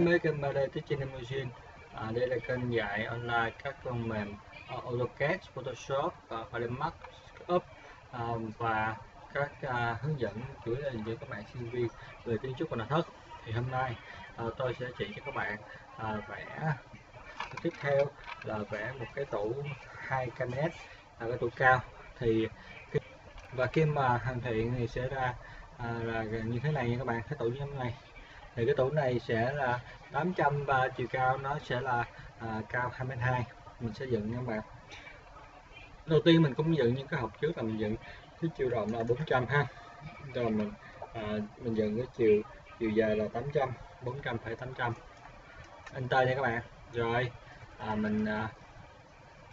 Đến với kênh 3D Teaching and Machine. Đây là kênh dạy online các phần mềm Autodesk, Photoshop và 3D Max Up và các hướng dẫn chủ yếu là với các bạn sinh viên về kiến trúc và nội thất. Thì hôm nay tôi sẽ chỉ cho các bạn vẽ tiếp theo là vẽ một cái tủ hai cabinet, cái tủ cao. Thì và khi mà hoàn thiện thì sẽ ra là như thế này nha các bạn, cái tủ như thế này. Thì cái tủ này sẽ là 800 và chiều cao nó sẽ là cao 2m2. Mình sẽ dựng nha các bạn. Đầu tiên mình cũng dựng những cái hộp trước là mình dựng cái chiều rộng là 400 ha. Rồi mình dựng cái chiều dài là 800, 400,800. Enter nha các bạn. Rồi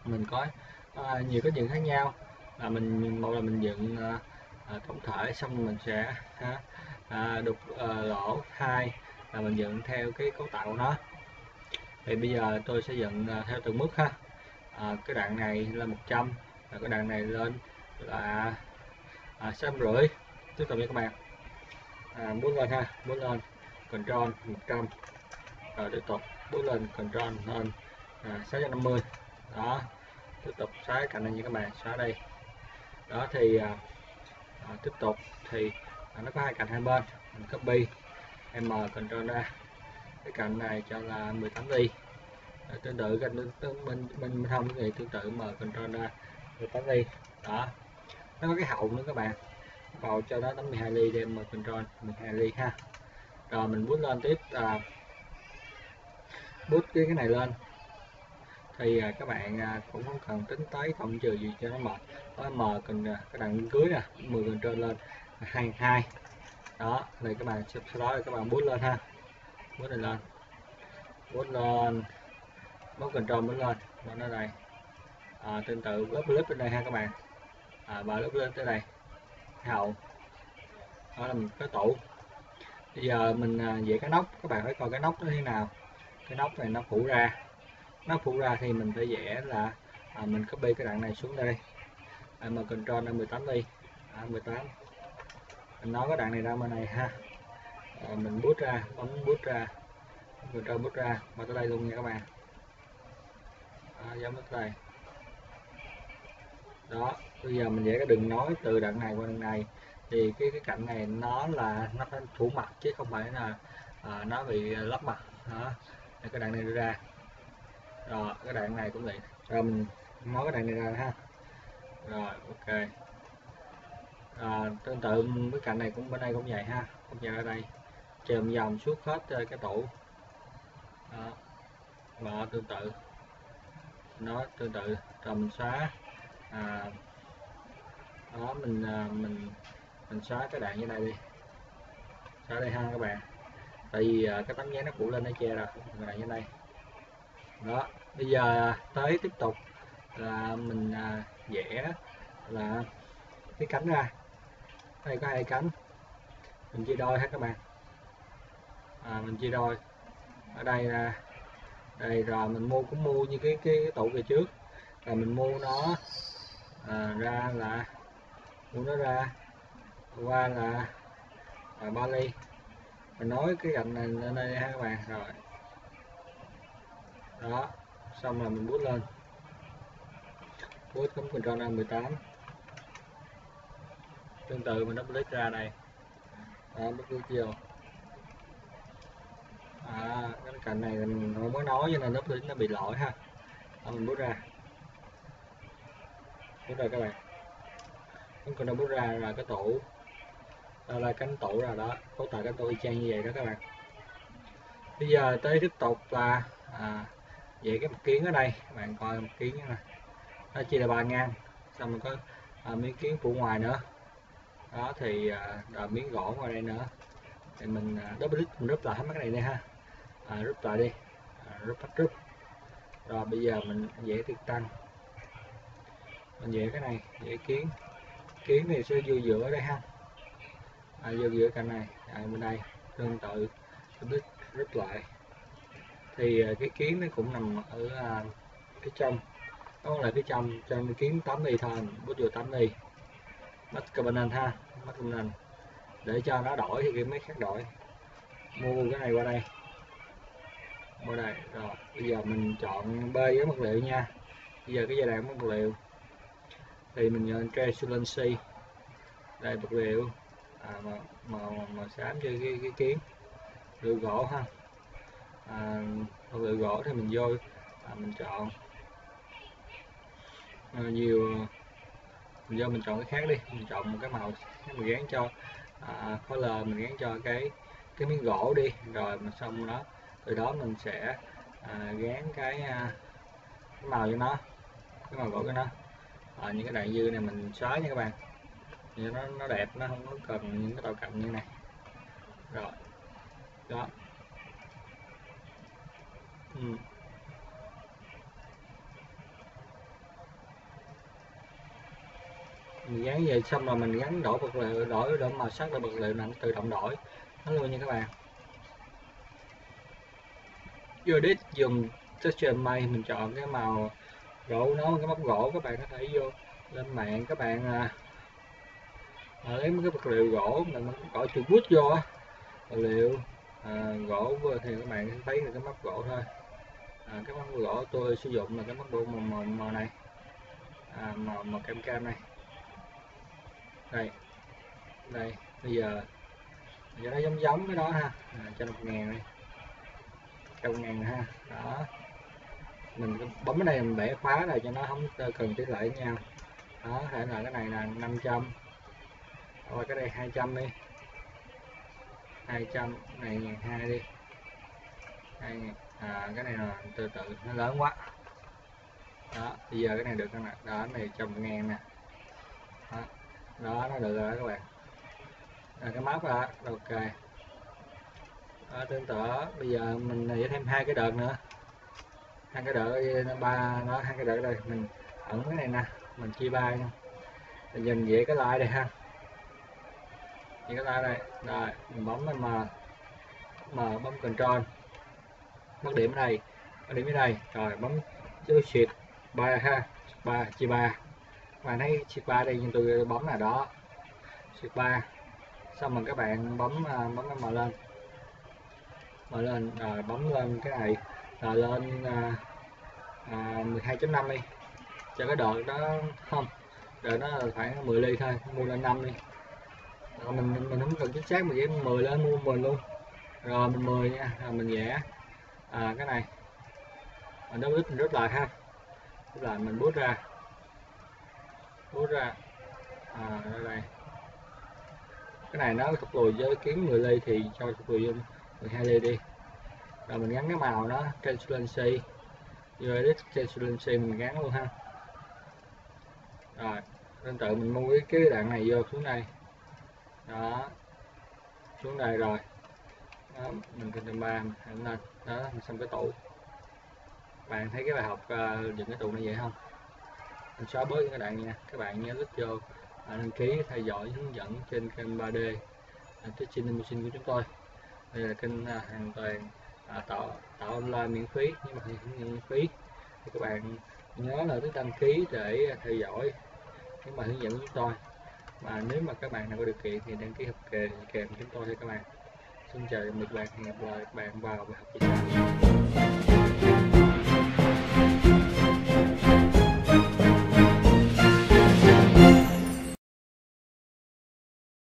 mình có nhiều cái dựng khác nhau. Là mình một là mình dựng tổng thể xong mình sẽ đục lỗ, hai là mình dựng theo cái cấu tạo của nó. Thì bây giờ tôi sẽ dựng theo từng mức ha. Cái đoạn này là 100, và cái đoạn này lên là 650. Tiếp tục nha các bạn, bước lên ha, bước lên control 100, rồi tiếp tục bước lên control lên 650 đó. Tiếp tục xóa cạnh này như các bạn, xóa đây đó. Thì tiếp tục thì nó có hai cạnh hai bên, mình copy m control ra cái cạnh này cho là 18 đi. Tương tự cạnh mình không thì tương tự m control ra 18 đi đó. Nó có cái hậu nữa các bạn, vào cho nó 82 ly đem m control 12 ly ha. Rồi mình bút lên tiếp, bút cái này lên. Thì các bạn cũng không cần tính tới cộng trừ gì cho nó mệt. Có m cần cái đằng cưới nè, 10 control lên 22 đó. Thì các bạn sau đó các bạn bút lên ha, bút này lên, bút lên, bút control bút lên và nó đây. Tương tự lớp clip bên đây ha các bạn, và lớp lên tới đây hậu. Đó là một cái tủ. Bây giờ mình vẽ cái nóc, các bạn phải coi cái nóc nó thế nào. Cái nóc này nó phủ ra, thì mình phải vẽ là mình copy cái đoạn này xuống đây, mà control là 18 đi, 18. Mình nói cái đoạn này ra bên này ha, mình bút ra, bấm bút ra, control bút ra và tới đây luôn nha các bạn. Giống tới đây đó. Bây giờ mình vẽ cái đường nối từ đoạn này qua đoạn này. Thì cái cạnh này nó là nó phải phủ mặt chứ không phải là nó bị lấp mặt đó. Cái đoạn này đưa ra. Rồi cái đoạn này cũng vậy. Rồi mình mó cái đoạn này ra ha. Rồi ok. Tương tự với cạnh này cũng bên đây cũng vậy ha. Cũng vậy, ở đây chườm vòng suốt hết cái tủ. Và tương tự. Nó tương tự. Rồi mình xóa. Đó mình xóa cái đoạn như này đi. Xóa đây ha các bạn. Tại vì cái tấm giấy nó phủ lên nó che rồi. Cái đoạn như này. Đó, bây giờ tới tiếp tục là mình vẽ là cái cánh ra. Đây có hai cánh. Mình chia đôi hết các bạn. Mình chia đôi. Ở đây là đây rồi mình mua cũng mua như cái tủ về trước. Rồi mình mua nó ra là mua nó ra qua là 3 ly. Mình nói cái cạnh này lên đây ha các bạn. Rồi. Đó, xong là mình bút lên, bút cấm control ra 18. Tương tự mình double click ra đây, bút vô chiều. Cái cạnh này mình không có nói cho nên double click nó bị lỗi ha. Mình bút ra, bút ra các bạn, cấm control bút ra là cái tủ, đó là cánh tủ rồi đó, cấu tạo cánh tủ y chang như vậy đó các bạn. Bây giờ tới tiếp tục là vậy cái mặt kiến ở đây, các bạn coi mặt kiến này, nó chia là 3 ngang, xong mình có miếng kiến phủ ngoài nữa, đó thì miếng gỗ ngoài đây nữa, thì mình double click mình rút lại hết mấy cái này đây ha, rút lại đi, rút hết rút, rồi bây giờ mình vẽ tiệc tăng, mình vẽ cái này, vẽ kiến, thì sẽ vô giữa ở đây ha, vô giữa cạnh này, bên đây, tương tự, double click rút lại. Thì cái kiến nó cũng nằm ở cái trong, đó là cái trong kiến 8 ly thôi, bút vô 8 ly mất cabinet ha, mất cabinet để cho nó đổi thì cái máy khác đổi. Mua cái này qua đây Bên này rồi, bây giờ mình chọn B với vật liệu nha. Bây giờ cái giai đoạn vật liệu thì mình nhận transparency đây, vật liệu màu xám cho cái kiến lựa gỗ ha. Vật liệu gỗ thì mình vô mình chọn nhiều, mình vô mình chọn cái khác đi, mình chọn một cái màu mình gán cho color, mình gán cho cái miếng gỗ đi, rồi mình xong đó từ đó mình sẽ gán cái màu cho nó, cái màu gỗ cho nó. Những cái đoạn dư này mình xóa nha các bạn, như nó đẹp, nó không có cần những cái đầu cạnh như này. Rồi đó mình gắn về xong rồi mình gắn đổi vật liệu, đổi màu sắc, đổi vật liệu là nó tự động đổi nó luôn nha các bạn. Vô đít dùng texture mây, mình chọn cái màu gỗ, nó cái móc gỗ. Các bạn có thể vô lên mạng các bạn lấy mấy cái vật liệu gỗ mình gọi chuột bút vô á, vật liệu gỗ vừa thì các bạn thấy là cái móc gỗ thôi. Cái móc gỗ tôi sử dụng là cái móc gỗ màu này, màu cam cam này. Đây bây giờ nó giống cái đó ha, cho 1.000 đi, 1.000 ha. Đó mình bấm ở đây mình bẻ khóa rồi cho nó không cần tỷ lệ nhau. Đó thể là cái này là 500 rồi, cái đây 200 đi, 200 này 1.200 đi. Cái này là từ từ nó lớn quá. Đó bây giờ cái này được không nè, đó này cho 1.000 nè. Đó nó được rồi các bạn. Cái map là ok. Tương tự bây giờ mình sẽ thêm hai cái đợt nữa, hai cái đợt ba, nó hai cái đợt đây mình ẩn cái này nè, mình chia ba nha, mình nhìn về cái like đây ha, về cái like đây rồi mình bấm lên m bấm control, mất điểm ở đây, mất điểm ở đây rồi bấm chữ shift 3 ha, 3 chia 3. Bạn thấy shift 3 đây nhưng tôi bấm là đó shift 3, xong rồi các bạn bấm mở lên, mở lên rồi bấm lên cái này rồi lên 12.5 đi, cho cái đợt đó không, đợt đó là khoảng 10 ly thôi, mua lên 5 đi. Rồi mình không cần chính xác, mình chỉ 10 lên, mua 10 luôn rồi mình 10 nha. Rồi mình vẽ cái này mình đóng ít, mình rút lại ha, rút lại mình bút ra, bút ra đây cái này nó thuộc lùi với kiếm 10 ly thì cho thuộc lùi vô 12 ly đi. Rồi mình gắn cái màu đó transparency, vô edit transparency mình gắn luôn ha. Rồi tương tự mình mua cái đoạn này vô xuống đây, đó xuống đây rồi đó, mình cần 3 mình lên đó mình xong cái tủ. Bạn thấy cái bài học dựng cái tủ này vậy không? Mình xóa bớt cái đoạn nha các bạn nhớ, click vô đăng ký theo dõi hướng dẫn trên kênh 3D Teaching Machine của chúng tôi. Đây là kênh hoàn toàn tạo online miễn phí, nhưng mà miễn phí thì các bạn nhớ là cứ đăng ký để theo dõi cái mà hướng dẫn của chúng tôi. Và nếu mà các bạn nào có điều kiện thì đăng ký học kèm chúng tôi thôi các bạn. Xin chào tạm biệt các bạn, hẹn gặp lại các bạn vào bài học tiếp theo.